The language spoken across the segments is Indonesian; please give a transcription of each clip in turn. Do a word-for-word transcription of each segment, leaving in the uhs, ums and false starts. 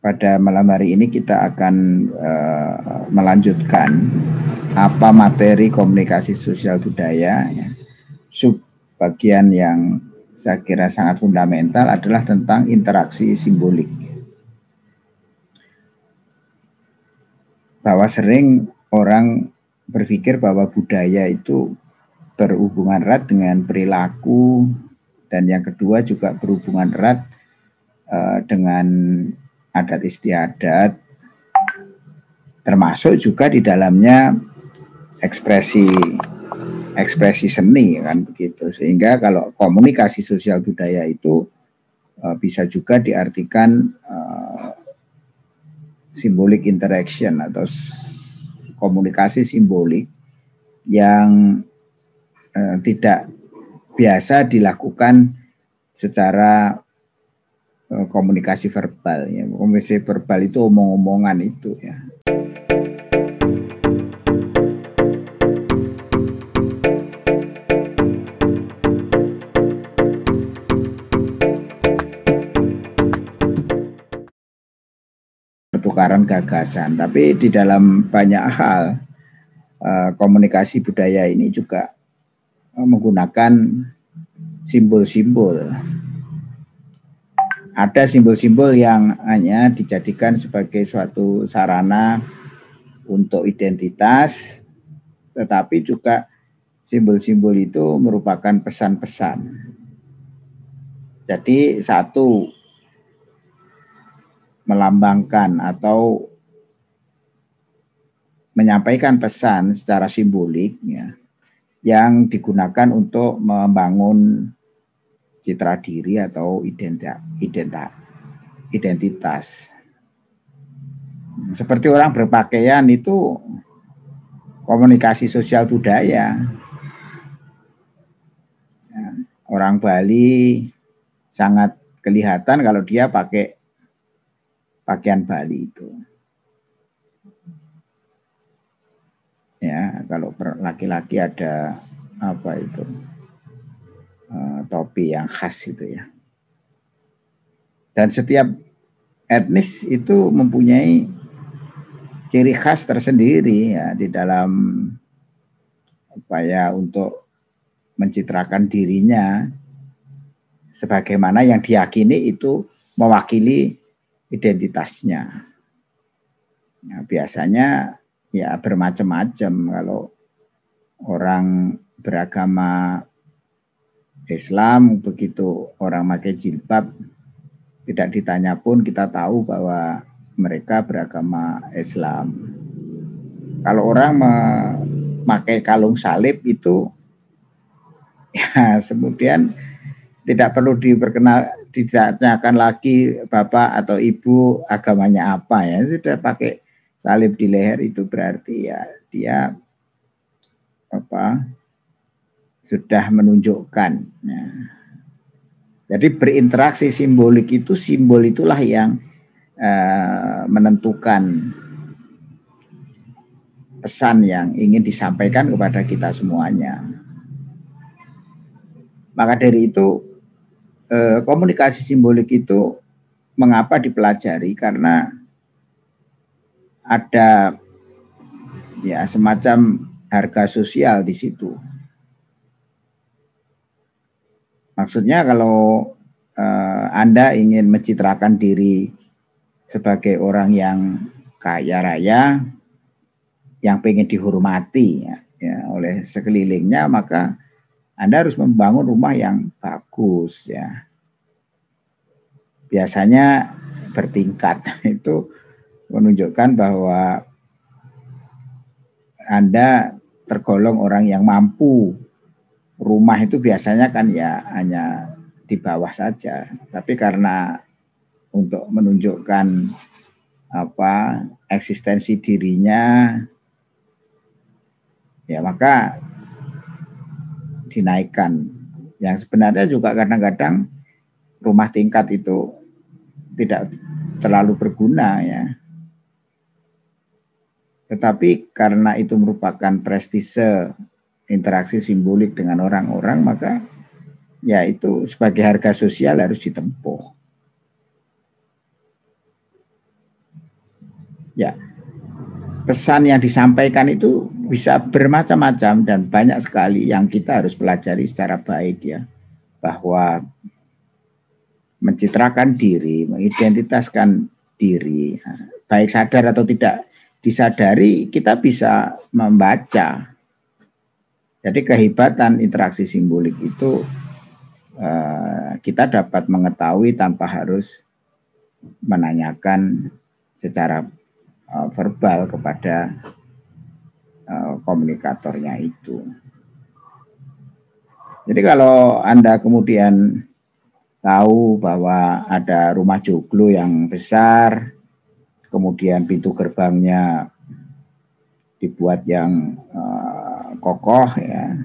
Pada malam hari ini kita akan uh, melanjutkan apa materi komunikasi sosial budaya. Ya. Sub bagian yang saya kira sangat fundamental adalah tentang interaksi simbolik. Bahwa sering orang berpikir bahwa budaya itu berhubungan erat dengan perilaku, dan yang kedua juga berhubungan erat uh, dengan adat istiadat, termasuk juga di dalamnya ekspresi ekspresi seni, kan begitu. Sehingga kalau komunikasi sosial budaya itu uh, bisa juga diartikan uh, symbolic interaction atau komunikasi simbolik yang uh, tidak biasa dilakukan secara komunikasi verbal, ya. Komunikasi verbal itu omong-omongan itu, ya. Pertukaran gagasan, tapi di dalam banyak hal komunikasi budaya ini juga menggunakan simbol-simbol. Ada simbol-simbol yang hanya dijadikan sebagai suatu sarana untuk identitas, tetapi juga simbol-simbol itu merupakan pesan-pesan. Jadi satu, melambangkan atau menyampaikan pesan secara simbolik, ya, yang digunakan untuk membangun citra diri atau identa, identa, identitas. Seperti orang berpakaian itu komunikasi sosial budaya. Orang Bali sangat kelihatan kalau dia pakai pakaian Bali itu. Ya, kalau laki-laki ada apa itu? Topi yang khas itu, ya. Dan setiap etnis itu mempunyai ciri khas tersendiri, ya, di dalam upaya untuk mencitrakan dirinya sebagaimana yang diyakini itu mewakili identitasnya. Nah, biasanya ya bermacam-macam. Kalau orang beragama Islam, begitu orang pakai jilbab, tidak ditanya pun kita tahu bahwa mereka beragama Islam. Kalau orang memakai kalung salib itu, ya kemudian tidak perlu diperkenal, ditanyakan lagi bapak atau ibu agamanya apa, ya sudah pakai salib di leher itu berarti ya dia apa? Sudah menunjukkan. Nah, jadi berinteraksi simbolik itu, simbol itulah yang eh, menentukan pesan yang ingin disampaikan kepada kita semuanya. Maka dari itu eh, komunikasi simbolik itu mengapa dipelajari? Karena ada ya semacam harga sosial di situ. Maksudnya kalau eh, Anda ingin mencitrakan diri sebagai orang yang kaya raya, yang pengen dihormati, ya, ya, oleh sekelilingnya, maka Anda harus membangun rumah yang bagus, ya. Biasanya bertingkat, itu menunjukkan bahwa Anda tergolong orang yang mampu. Rumah itu biasanya kan ya hanya di bawah saja, tapi karena untuk menunjukkan apa eksistensi dirinya, ya maka dinaikkan. Yang sebenarnya juga kadang-kadang rumah tingkat itu tidak terlalu berguna ya. Tetapi karena itu merupakan prestise interaksi simbolik dengan orang-orang, maka ya itu sebagai harga sosial harus ditempuh. Ya, pesan yang disampaikan itu bisa bermacam-macam dan banyak sekali yang kita harus pelajari secara baik ya. Bahwa mencitrakan diri, mengidentitaskan diri, baik sadar atau tidak disadari, kita bisa membaca. Jadi kehebatan interaksi simbolik itu eh, kita dapat mengetahui tanpa harus menanyakan secara eh, verbal kepada eh, komunikatornya itu. Jadi kalau Anda kemudian tahu bahwa ada rumah joglo yang besar, kemudian pintu gerbangnya dibuat yang uh, kokoh ya,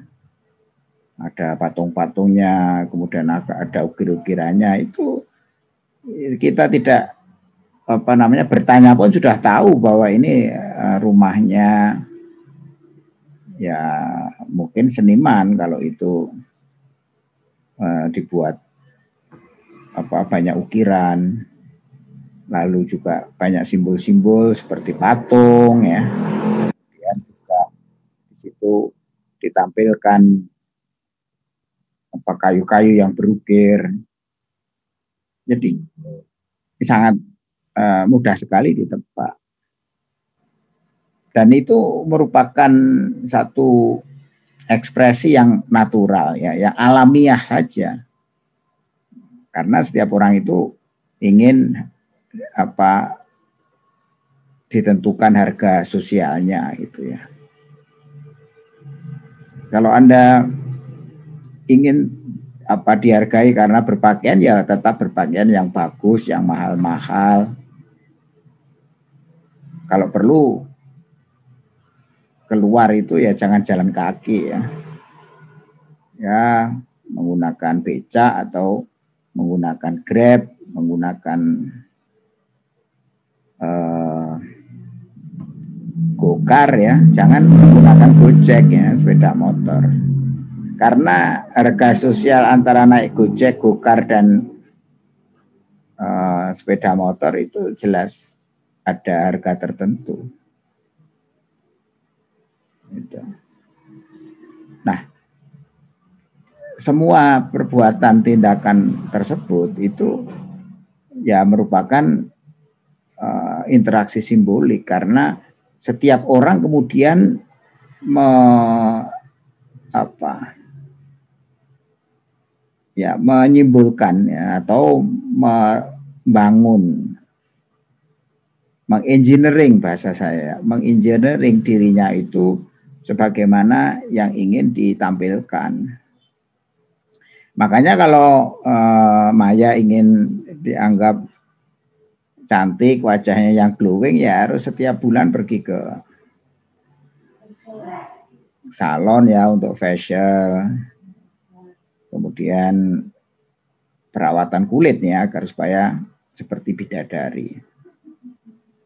ada patung-patungnya, kemudian ada ukir-ukirannya, itu kita tidak apa namanya bertanya pun sudah tahu bahwa ini uh, rumahnya ya mungkin seniman kalau itu uh, dibuat apa banyak ukiran, lalu juga banyak simbol-simbol seperti patung ya, kemudian juga di situ ditampilkan apa kayu-kayu yang berukir. Jadi sangat uh, mudah sekali ditebak, dan itu merupakan satu ekspresi yang natural ya, yang alamiah saja. Karena setiap orang itu ingin apa ditentukan harga sosialnya gitu ya. Kalau Anda ingin apa dihargai karena berpakaian, ya tetap berpakaian yang bagus, yang mahal-mahal. Kalau perlu keluar itu ya jangan jalan kaki ya. Ya menggunakan becak atau menggunakan Grab, menggunakan uh, gokar ya, jangan menggunakan Gojek ya, sepeda motor. Karena harga sosial antara naik Gojek, gokar dan uh, sepeda motor itu jelas ada harga tertentu. Gitu. Nah, semua perbuatan tindakan tersebut itu ya merupakan uh, interaksi simbolik, karena setiap orang kemudian me, apa ya menyimbolkan ya, atau membangun, mengengineering bahasa saya, mengengineering dirinya itu sebagaimana yang ingin ditampilkan. Makanya kalau uh, Maya ingin dianggap cantik, wajahnya yang glowing, ya harus setiap bulan pergi ke salon ya untuk facial. Kemudian perawatan kulitnya agar supaya seperti bidadari.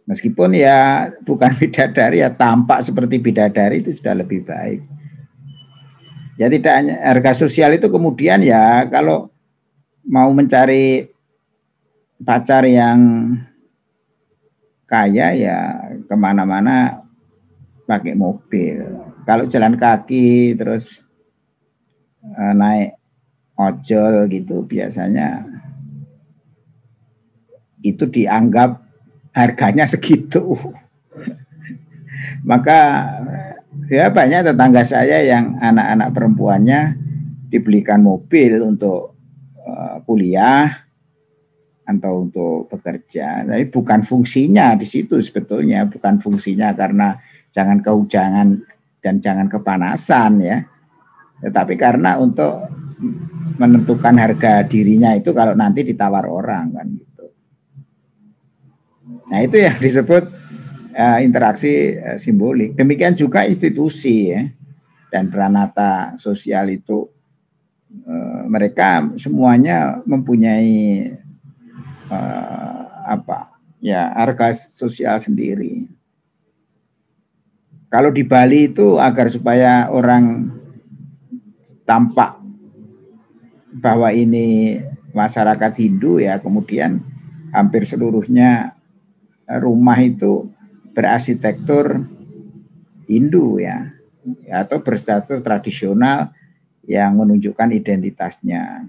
Meskipun ya bukan bidadari, ya tampak seperti bidadari itu sudah lebih baik. Ya tidak hanya harga sosial itu, kemudian ya kalau mau mencari pacar yang kaya ya kemana-mana pakai mobil. Kalau jalan kaki terus eh, naik ojol gitu biasanya itu dianggap harganya segitu. Maka ya banyak tetangga saya yang anak-anak perempuannya dibelikan mobil untuk uh, kuliah atau untuk bekerja. Tapi bukan fungsinya di situ sebetulnya, bukan fungsinya karena jangan kehujanan dan jangan kepanasan ya. Tetapi karena untuk menentukan harga dirinya itu kalau nanti ditawar orang kan gitu. Nah, itu yang disebut uh, interaksi uh, simbolik. Demikian juga institusi ya, dan pranata sosial itu uh, mereka semuanya mempunyai uh, apa ya, harga sosial sendiri. Kalau di Bali itu agar supaya orang tampak bahwa ini masyarakat Hindu ya, kemudian hampir seluruhnya rumah itu berarsitektur Hindu ya, atau berstatus tradisional yang menunjukkan identitasnya.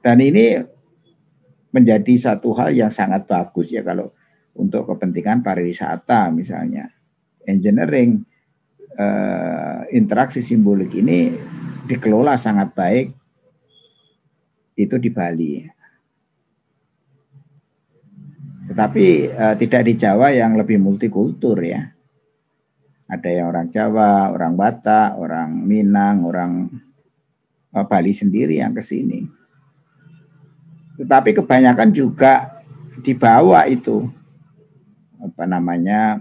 Dan ini menjadi satu hal yang sangat bagus ya, kalau untuk kepentingan pariwisata misalnya, engineering, eh, interaksi simbolik ini dikelola sangat baik itu di Bali. Tetapi eh, tidak di Jawa yang lebih multikultur ya. Ada yang orang Jawa, orang Batak, orang Minang, orang eh, Bali sendiri yang ke sini. Tetapi kebanyakan juga dibawa itu apa namanya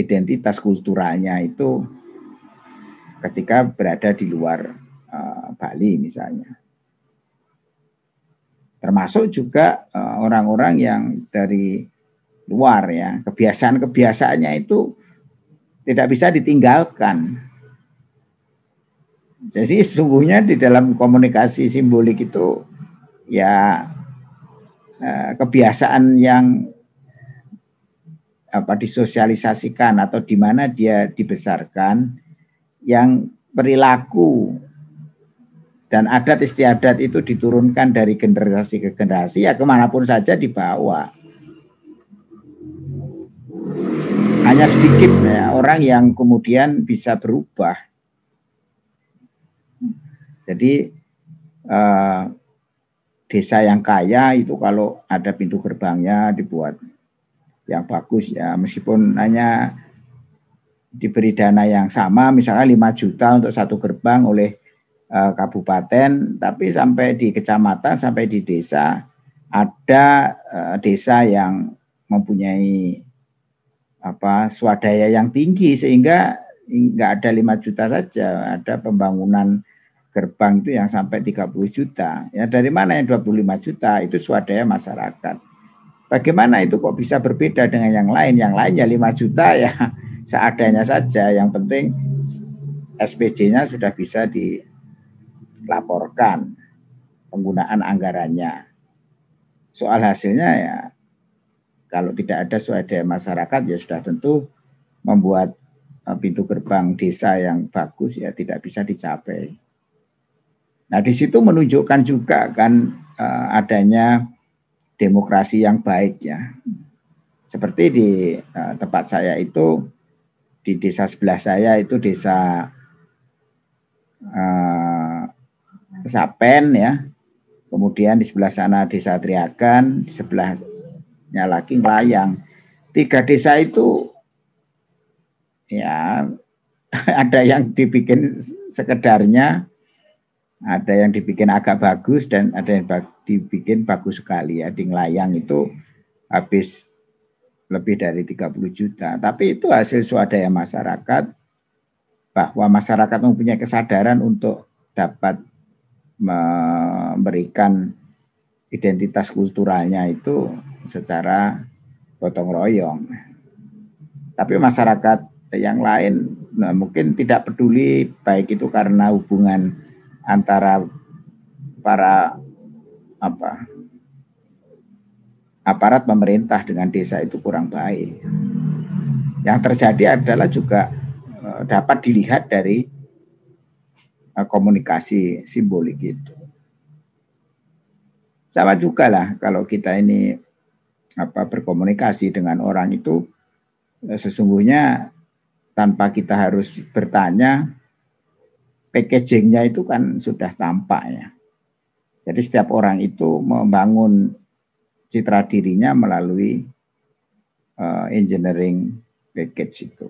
identitas kulturalnya itu ketika berada di luar uh, Bali misalnya, termasuk juga orang-orang uh, yang dari luar ya, kebiasaan-kebiasaannya itu tidak bisa ditinggalkan. Jadi sesungguhnya di dalam komunikasi simbolik itu ya uh, kebiasaan yang apa disosialisasikan atau di mana dia dibesarkan, yang perilaku dan adat istiadat itu diturunkan dari generasi ke generasi ya, kemanapun saja dibawa. Hanya sedikit ya, orang yang kemudian bisa berubah. Jadi eh, desa yang kaya itu kalau ada pintu gerbangnya dibuat yang bagus ya, meskipun hanya diberi dana yang sama misalnya lima juta untuk satu gerbang oleh uh, kabupaten, tapi sampai di kecamatan, sampai di desa ada uh, desa yang mempunyai apa swadaya yang tinggi sehingga enggak ada lima juta saja, ada pembangunan gerbang itu yang sampai tiga puluh juta. Ya dari mana yang dua puluh lima juta itu swadaya masyarakat. Bagaimana itu kok bisa berbeda dengan yang lain? Yang lainnya lima juta ya seadanya saja. Yang penting S P J-nya sudah bisa dilaporkan penggunaan anggarannya. Soal hasilnya ya kalau tidak ada swadaya masyarakat ya sudah tentu membuat pintu gerbang desa yang bagus ya tidak bisa dicapai. Nah di situ menunjukkan juga kan adanya demokrasi yang baik ya, seperti di uh, tempat saya itu, di desa sebelah saya itu desa uh, Sapen ya, kemudian di sebelah sana desa Triagan, di sebelahnya lagi Layang. Tiga desa itu ya ada yang dibikin sekedarnya, ada yang dibikin agak bagus, dan ada yang dibikin bagus sekali ya. Di Layang itu habis lebih dari tiga puluh juta. Tapi itu hasil swadaya masyarakat, bahwa masyarakat mempunyai kesadaran untuk dapat memberikan identitas kulturalnya itu secara gotong royong. Tapi masyarakat yang lain nah mungkin tidak peduli, baik itu karena hubungan antara para apa aparat pemerintah dengan desa itu kurang baik. Yang terjadi adalah juga e, dapat dilihat dari e, komunikasi simbolik itu. Sama juga lah kalau kita ini apa berkomunikasi dengan orang itu e, sesungguhnya tanpa kita harus bertanya, packagingnya itu kan sudah tampak ya. Jadi setiap orang itu membangun citra dirinya melalui uh, engineering package itu.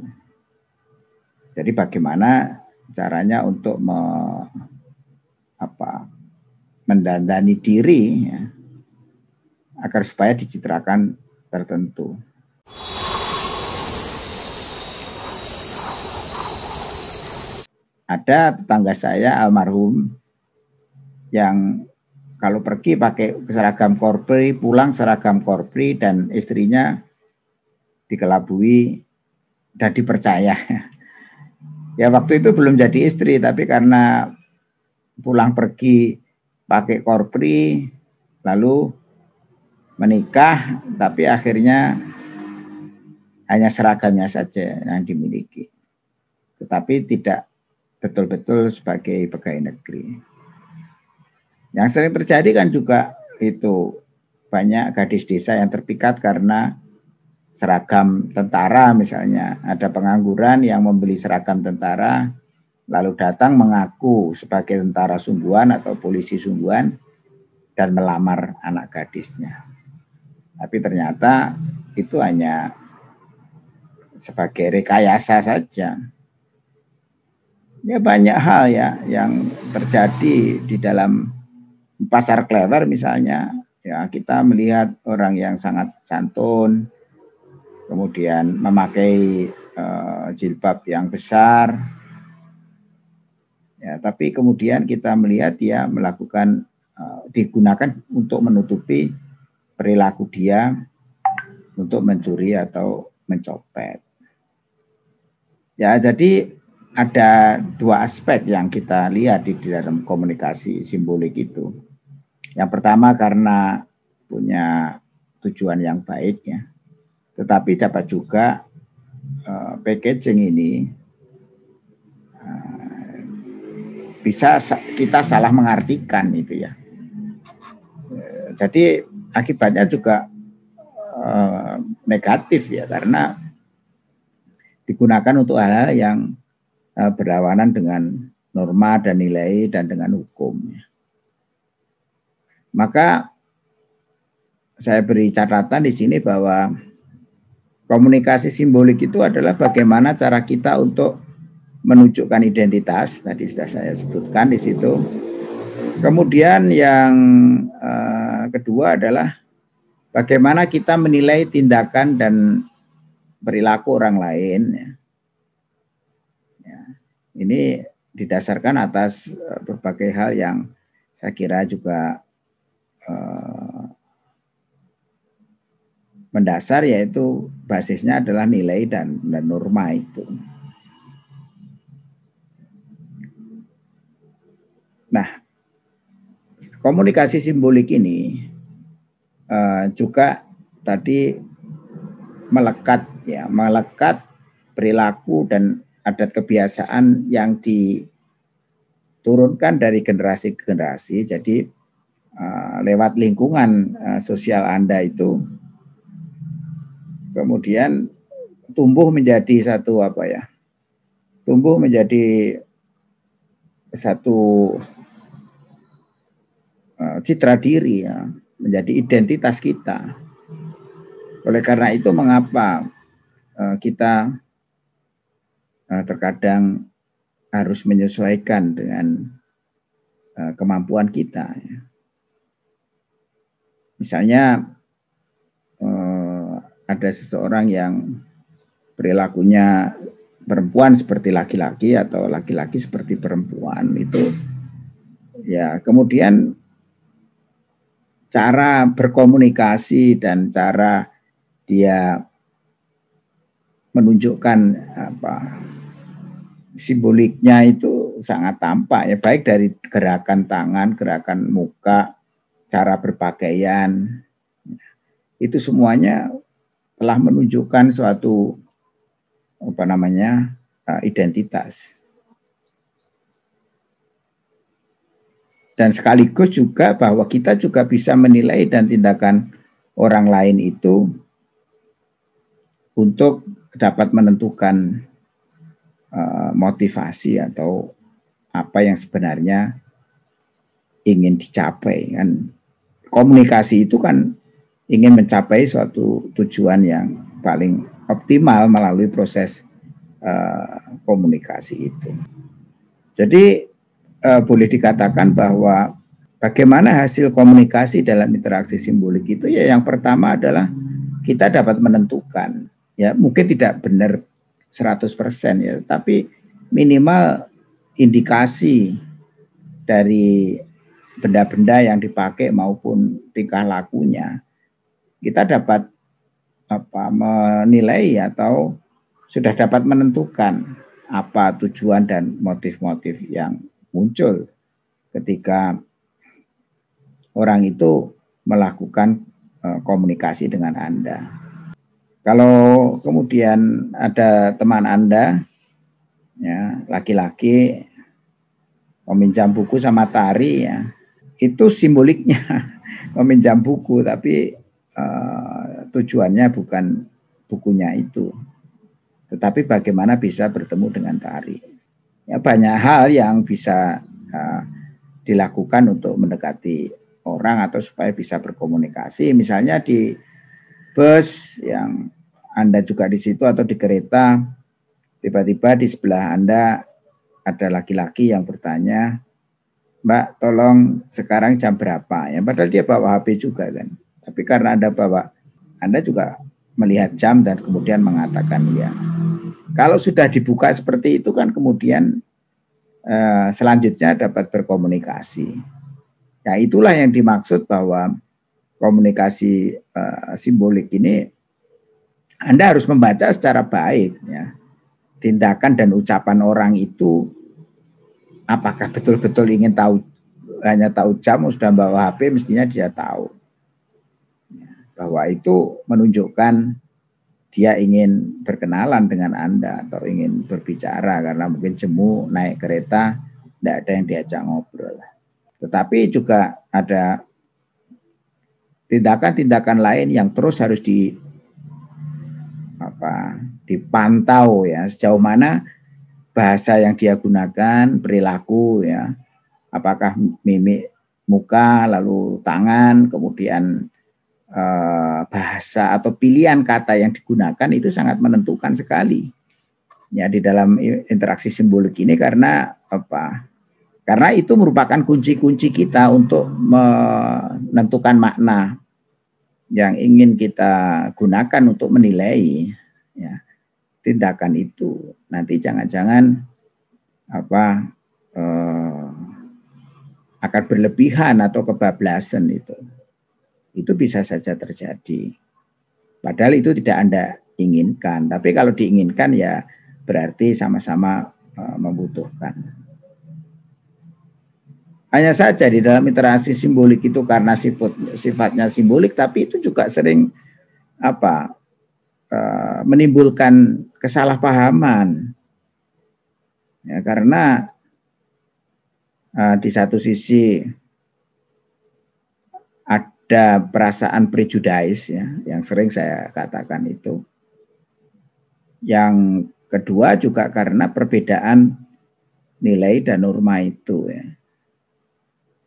Jadi bagaimana caranya untuk me, apa, mendandani diri ya, agar supaya dicitrakan tertentu. Ada tetangga saya almarhum yang kalau pergi pakai seragam korpri, pulang seragam korpri, dan istrinya dikelabui dan dipercaya. Ya waktu itu belum jadi istri, tapi karena pulang pergi pakai korpri, lalu menikah, tapi akhirnya hanya seragamnya saja yang dimiliki. Tetapi tidak betul-betul sebagai pegawai negeri. Yang sering terjadi kan juga itu banyak gadis desa yang terpikat karena seragam tentara misalnya. Ada pengangguran yang membeli seragam tentara, lalu datang mengaku sebagai tentara sungguhan atau polisi sungguhan dan melamar anak gadisnya. Tapi ternyata itu hanya sebagai rekayasa saja. Ya banyak hal ya yang terjadi di dalam pasar klewer misalnya. Ya kita melihat orang yang sangat santun, kemudian memakai uh, jilbab yang besar. Ya tapi kemudian kita melihat dia melakukan uh, digunakan untuk menutupi perilaku dia untuk mencuri atau mencopet. Ya jadi ada dua aspek yang kita lihat di dalam komunikasi simbolik itu. Yang pertama karena punya tujuan yang baik ya. Tetapi dapat juga uh, packaging ini uh, bisa kita salah mengartikan itu ya. Uh, jadi akibatnya juga uh, negatif ya, karena digunakan untuk hal-hal yang berlawanan dengan norma dan nilai dan dengan hukum. Maka saya beri catatan di sini bahwa komunikasi simbolik itu adalah bagaimana cara kita untuk menunjukkan identitas, tadi sudah saya sebutkan di situ. Kemudian yang eh, kedua adalah bagaimana kita menilai tindakan dan perilaku orang lain. Ini didasarkan atas berbagai hal yang saya kira juga eh, mendasar, yaitu basisnya adalah nilai dan, dan norma itu. Nah, komunikasi simbolik ini eh, juga tadi melekat ya, melekat perilaku dan adat kebiasaan yang diturunkan dari generasi ke generasi. Jadi uh, lewat lingkungan uh, sosial Anda itu kemudian tumbuh menjadi satu apa ya? Tumbuh menjadi satu uh, citra diri ya, menjadi identitas kita. Oleh karena itu mengapa uh, kita terkadang harus menyesuaikan dengan kemampuan kita. Misalnya ada seseorang yang perilakunya perempuan seperti laki-laki atau laki-laki seperti perempuan itu, ya kemudian cara berkomunikasi dan cara dia menunjukkan apa simboliknya itu sangat tampak ya, baik dari gerakan tangan, gerakan muka, cara berpakaian. Itu semuanya telah menunjukkan suatu apa namanya identitas. Dan sekaligus juga bahwa kita juga bisa menilai dan tindakan orang lain itu untuk dapat menentukan uh, motivasi atau apa yang sebenarnya ingin dicapai kan. Komunikasi itu kan ingin mencapai suatu tujuan yang paling optimal melalui proses uh, komunikasi itu. Jadi uh, boleh dikatakan bahwa Bagaimana hasil komunikasi dalam interaksi simbolik itu? Ya, yang pertama adalah kita dapat menentukan, ya mungkin tidak benar seratus persen ya, tapi minimal indikasi dari benda-benda yang dipakai maupun tingkah lakunya kita dapat apa menilai atau sudah dapat menentukan apa tujuan dan motif-motif yang muncul ketika orang itu melakukan komunikasi dengan Anda. Kalau kemudian ada teman Anda, ya laki-laki meminjam buku sama tari, ya itu simboliknya meminjam buku, tapi uh, tujuannya bukan bukunya itu, tetapi bagaimana bisa bertemu dengan tari. Ya, banyak hal yang bisa uh, dilakukan untuk mendekati orang atau supaya bisa berkomunikasi. Misalnya di bus yang Anda juga di situ atau di kereta, tiba-tiba di sebelah Anda ada laki-laki yang bertanya, "Mbak, tolong sekarang jam berapa?" Ya, padahal dia bawa H P juga kan. Tapi karena Anda bawa, Anda juga melihat jam dan kemudian mengatakan ya. Kalau sudah dibuka seperti itu kan kemudian eh, selanjutnya dapat berkomunikasi. Ya, itulah yang dimaksud bahwa komunikasi uh, simbolik ini Anda harus membaca secara baik, ya. Tindakan dan ucapan orang itu apakah betul-betul ingin tahu, hanya tahu jam, sudah bawa H P mestinya dia tahu. Ya, bahwa itu menunjukkan dia ingin berkenalan dengan Anda atau ingin berbicara karena mungkin jemu naik kereta tidak ada yang diajak ngobrol. Tetapi juga ada tindakan-tindakan lain yang terus harus di, apa, dipantau ya, sejauh mana bahasa yang dia gunakan, perilaku ya, apakah mimik muka, lalu tangan, kemudian eh, bahasa atau pilihan kata yang digunakan itu sangat menentukan sekali ya di dalam interaksi simbolik ini, karena apa? Karena itu merupakan kunci-kunci kita untuk menentukan makna yang ingin kita gunakan untuk menilai ya, tindakan itu. Nanti jangan-jangan apa eh, akan berlebihan atau kebablasan itu, itu bisa saja terjadi. Padahal itu tidak Anda inginkan. Tapi kalau diinginkan ya berarti sama-sama eh, membutuhkan. Hanya saja di dalam interaksi simbolik itu karena sifatnya simbolik, tapi itu juga sering apa e, menimbulkan kesalahpahaman. Ya, karena e, di satu sisi ada perasaan prejudis ya, yang sering saya katakan itu. Yang kedua juga karena perbedaan nilai dan norma itu ya.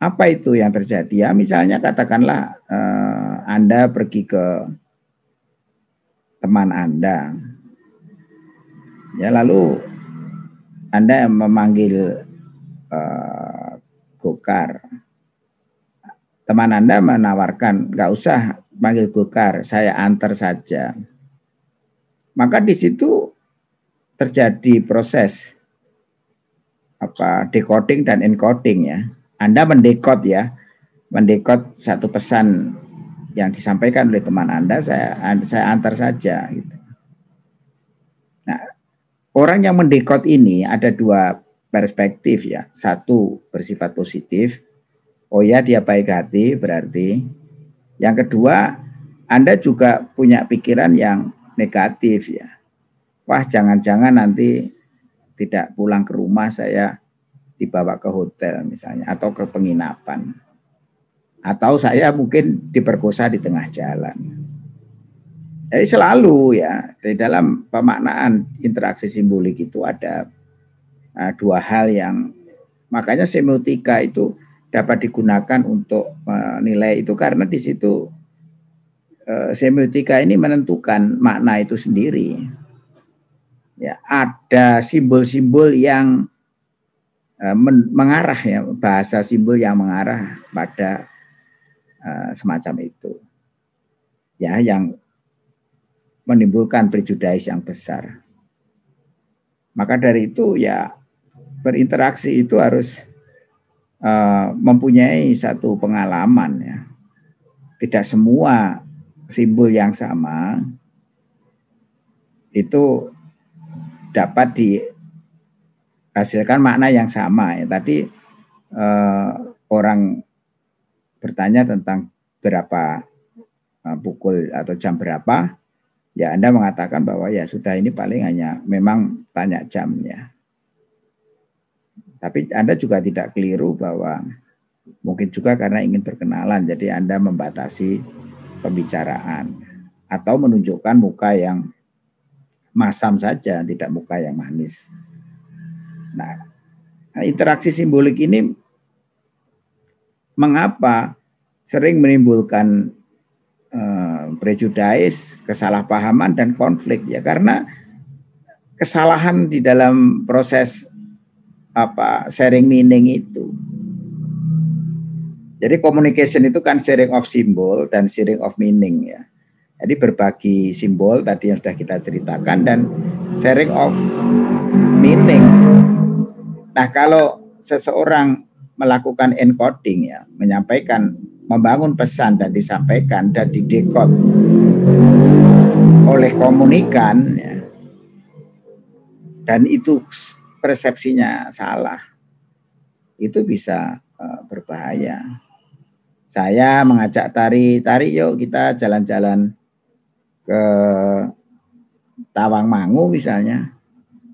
Apa itu yang terjadi? Ya, misalnya katakanlah eh, Anda pergi ke teman Anda, ya lalu Anda memanggil eh, Gokar. Teman Anda menawarkan, nggak usah panggil Gokar, saya antar saja. Maka di situ terjadi proses apa decoding dan encoding ya. Anda mendekod ya, mendekod satu pesan yang disampaikan oleh teman Anda, saya saya antar saja. Gitu. Nah, orang yang mendekod ini ada dua perspektif ya, satu bersifat positif, oh ya dia baik hati berarti. Yang kedua, Anda juga punya pikiran yang negatif ya, wah jangan-jangan nanti tidak pulang ke rumah saya, dibawa ke hotel misalnya atau ke penginapan, atau saya mungkin diperkosa di tengah jalan. Jadi selalu ya di dalam pemaknaan interaksi simbolik itu ada uh, dua hal yang makanya semiotika itu dapat digunakan untuk menilai uh, itu, karena di situ uh, semiotika ini menentukan makna itu sendiri. Ya, ada simbol-simbol yang mengarah ya, bahasa simbol yang mengarah pada uh, semacam itu. Ya, yang menimbulkan prejudis yang besar. Maka dari itu ya berinteraksi itu harus uh, mempunyai satu pengalaman ya. Tidak semua simbol yang sama itu dapat dihasilkan makna yang sama. Ya, tadi eh, orang bertanya tentang berapa eh, pukul atau jam berapa, ya Anda mengatakan bahwa ya sudah ini paling hanya memang tanya jamnya. Tapi Anda juga tidak keliru bahwa mungkin juga karena ingin berkenalan, jadi Anda membatasi pembicaraan atau menunjukkan muka yang masam saja, tidak muka yang manis. Nah, interaksi simbolik ini mengapa sering menimbulkan eh, prejudis, kesalahpahaman dan konflik ya? Karena kesalahan di dalam proses apa sharing meaning itu. Jadi communication itu kan sharing of symbol dan sharing of meaning ya. Jadi berbagi simbol tadi yang sudah kita ceritakan dan sharing of meaning. Nah kalau seseorang melakukan encoding ya, menyampaikan, membangun pesan dan disampaikan dan didekode oleh komunikan ya, dan itu persepsinya salah, itu bisa uh, berbahaya. Saya mengajak tari, tari yuk kita jalan-jalan ke Tawangmangu misalnya,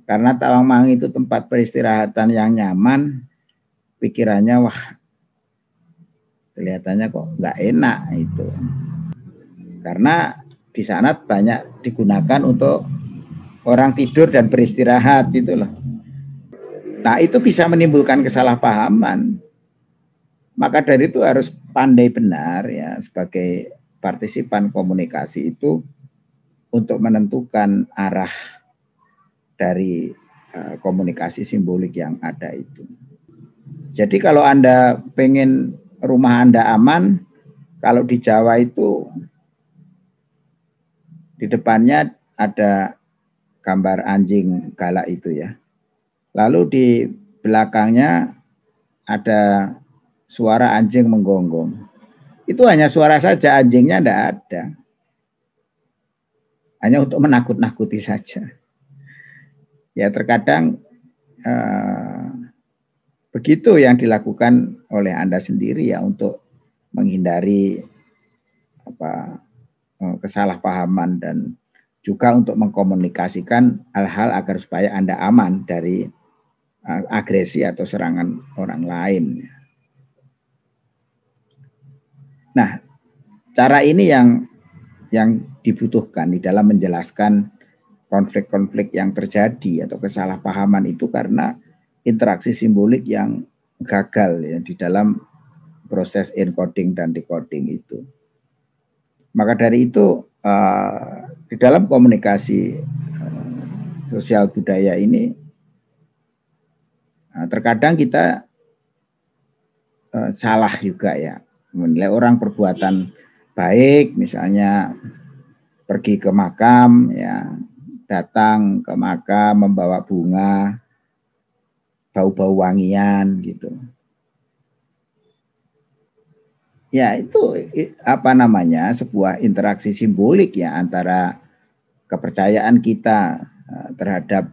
karena Tawangmangu itu tempat peristirahatan yang nyaman. Pikirannya wah kelihatannya kok nggak enak itu, karena di sana banyak digunakan untuk orang tidur dan beristirahat gitu loh. Nah itu bisa menimbulkan kesalahpahaman. Maka dari itu harus pandai benar ya sebagai partisipan komunikasi itu untuk menentukan arah dari uh, komunikasi simbolik yang ada itu. Jadi kalau Anda pengen rumah Anda aman, kalau di Jawa itu di depannya ada gambar anjing galak itu ya. Lalu di belakangnya ada suara anjing menggonggong. Itu hanya suara saja, anjingnya tidak ada. Hanya untuk menakut-nakuti saja. Ya terkadang eh, begitu yang dilakukan oleh Anda sendiri ya untuk menghindari apa, kesalahpahaman dan juga untuk mengkomunikasikan hal-hal agar supaya Anda aman dari eh, agresi atau serangan orang lain. Nah, cara ini yang yang dibutuhkan di dalam menjelaskan konflik-konflik yang terjadi atau kesalahpahaman itu karena interaksi simbolik yang gagal ya, di dalam proses encoding dan decoding itu. Maka dari itu uh, di dalam komunikasi uh, sosial budaya ini uh, terkadang kita uh, salah juga ya, menilai orang perbuatan baik misalnya pergi ke makam ya, datang ke makam membawa bunga, bau-bau wangian gitu ya, itu apa namanya sebuah interaksi simbolik ya antara kepercayaan kita terhadap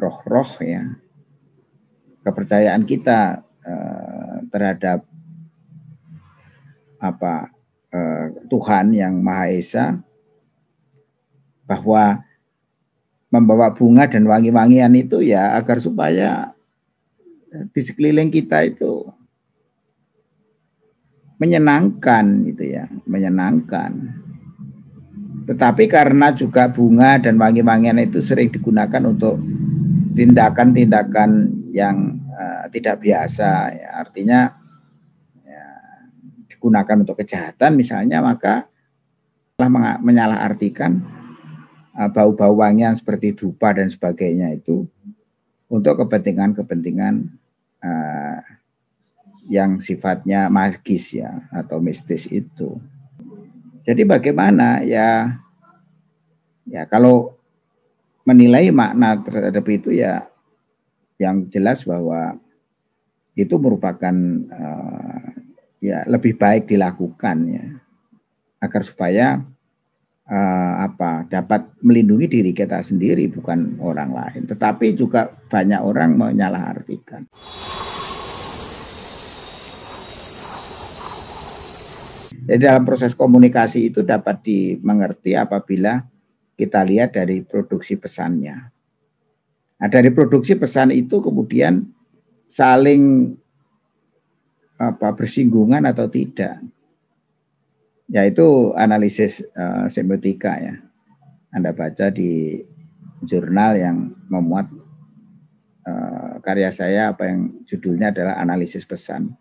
roh-roh ya, kepercayaan kita eh, terhadap apa eh, Tuhan yang Maha Esa, bahwa membawa bunga dan wangi-wangian itu ya agar supaya di sekeliling kita itu menyenangkan gitu ya, menyenangkan. Tetapi karena juga bunga dan wangi-wangian itu sering digunakan untuk tindakan-tindakan yang eh, tidak biasa ya, artinya gunakan untuk kejahatan misalnya, maka telah menyalahartikan bau-bau wangian seperti dupa dan sebagainya itu untuk kepentingan-kepentingan uh, yang sifatnya magis ya atau mistis itu. Jadi bagaimana ya, ya kalau menilai makna terhadap itu ya yang jelas bahwa itu merupakan uh, ya lebih baik dilakukan ya agar supaya uh, apa dapat melindungi diri kita sendiri bukan orang lain. Tetapi juga banyak orang menyalahartikan. Jadi dalam proses komunikasi itu dapat dimengerti apabila kita lihat dari produksi pesannya. Nah, dari produksi pesan itu kemudian saling apa bersinggungan atau tidak. Yaitu analisis uh, semiotika ya. Anda baca di jurnal yang memuat uh, karya saya apa yang judulnya adalah analisis pesan.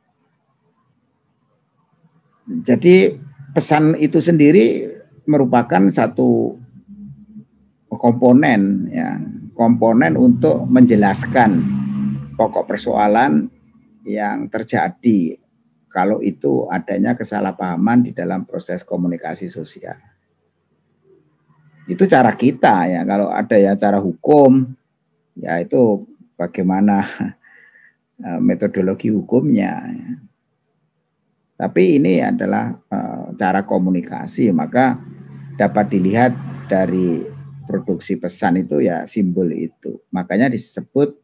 Jadi pesan itu sendiri merupakan satu komponen ya, komponen untuk menjelaskan pokok persoalan yang terjadi kalau itu adanya kesalahpahaman di dalam proses komunikasi sosial. Itu cara kita ya, kalau ada ya cara hukum ya itu bagaimana metodologi hukumnya ya. Tapi ini adalah uh, cara komunikasi, maka dapat dilihat dari produksi pesan itu ya simbol itu. Makanya disebut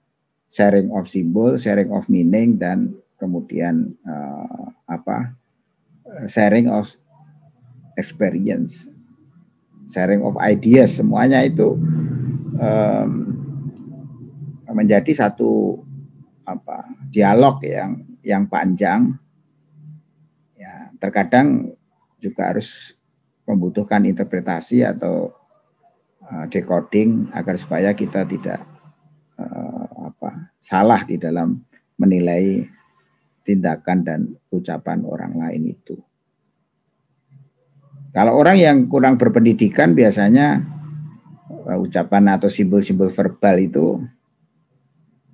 sharing of symbol, sharing of meaning, dan kemudian uh, apa sharing of experience, sharing of ideas, semuanya itu um, menjadi satu apa dialog yang yang panjang. Terkadang juga harus membutuhkan interpretasi atau uh, decoding agar supaya kita tidak uh, apa, salah di dalam menilai tindakan dan ucapan orang lain itu. Kalau orang yang kurang berpendidikan biasanya uh, ucapan atau simbol-simbol verbal itu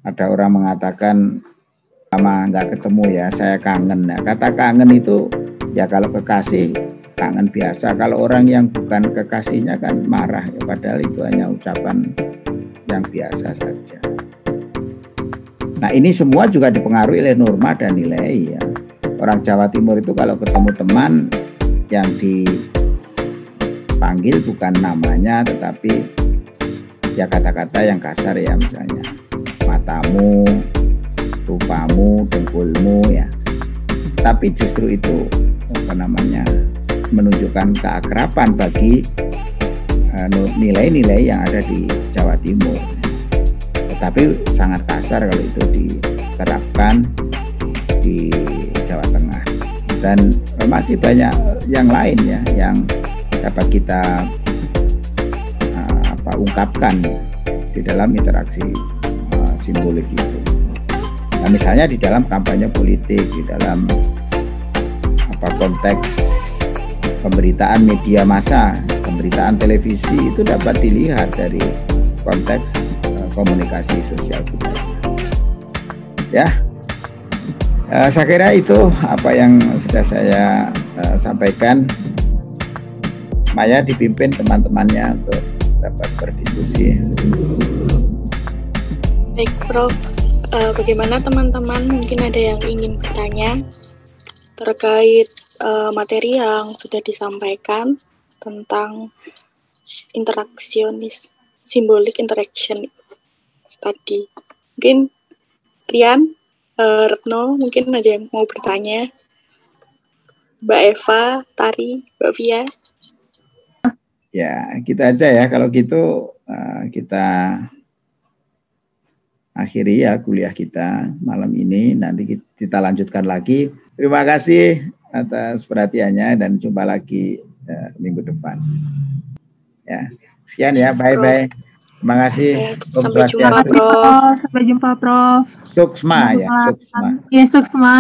ada orang mengatakan lama nggak ketemu ya, saya kangen. Nah, kata kangen itu ya kalau kekasih kangen biasa, kalau orang yang bukan kekasihnya kan marah ya, padahal itu hanya ucapan yang biasa saja. Nah, ini semua juga dipengaruhi oleh norma dan nilai ya. Orang Jawa Timur itu kalau ketemu teman yang dipanggil bukan namanya tetapi ya kata-kata yang kasar ya, misalnya matamu, rupamu, dengkulmu ya. Tapi justru itu apa namanya menunjukkan keakraban bagi nilai-nilai yang ada di Jawa Timur. Tetapi sangat kasar kalau itu diterapkan di Jawa Tengah. Dan masih banyak yang lain ya yang dapat kita uh, apa, ungkapkan di dalam interaksi uh, simbolik itu. Nah, misalnya di dalam kampanye politik, di dalam apa konteks pemberitaan media massa, pemberitaan televisi itu dapat dilihat dari konteks uh, komunikasi sosial kita. Ya, uh, saya kira itu apa yang sudah saya uh, sampaikan. Maya dipimpin teman-temannya untuk dapat berdiskusi. Baik, Prof. Uh, bagaimana teman-teman, mungkin ada yang ingin bertanya terkait uh, materi yang sudah disampaikan tentang interaksionis, simbolik interaction tadi. Mungkin Rian, uh, Retno, mungkin ada yang mau bertanya. Mbak Eva, Tari, Mbak Via. Ya, kita aja ya, kalau gitu uh, kita akhiri ya kuliah kita malam ini, nanti kita lanjutkan lagi. Terima kasih atas perhatiannya dan jumpa lagi uh, minggu depan. Ya, sekian ya, bye-bye. Terima kasih. Sampai jumpa, Prof. Sampai jumpa, Prof. Suksma ya, Suksma. Iya, Suksma.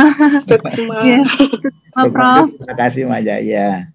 Suksma. Suksma, Prof. Terima kasih, Maya. Ya.